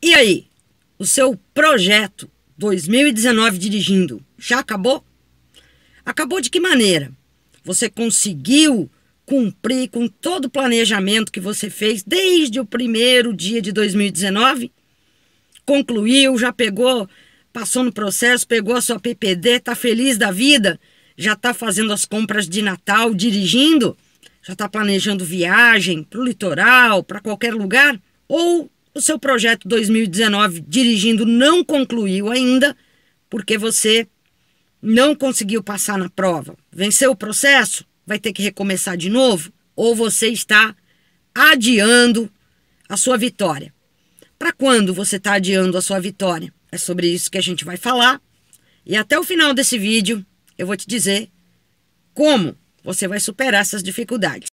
E aí, o seu projeto 2019 dirigindo já acabou? Acabou de que maneira? Você conseguiu cumprir com todo o planejamento que você fez desde o primeiro dia de 2019? Concluiu, já pegou, passou no processo, pegou a sua PPD, tá feliz da vida? Já tá fazendo as compras de Natal dirigindo? Já tá planejando viagem para o litoral, para qualquer lugar? Ou o seu projeto 2019 dirigindo não concluiu ainda porque você não conseguiu passar na prova? Venceu o processo? Vai ter que recomeçar de novo? Ou você está adiando a sua vitória? Para quando você está adiando a sua vitória? É sobre isso que a gente vai falar. E até o final desse vídeo eu vou te dizer como você vai superar essas dificuldades.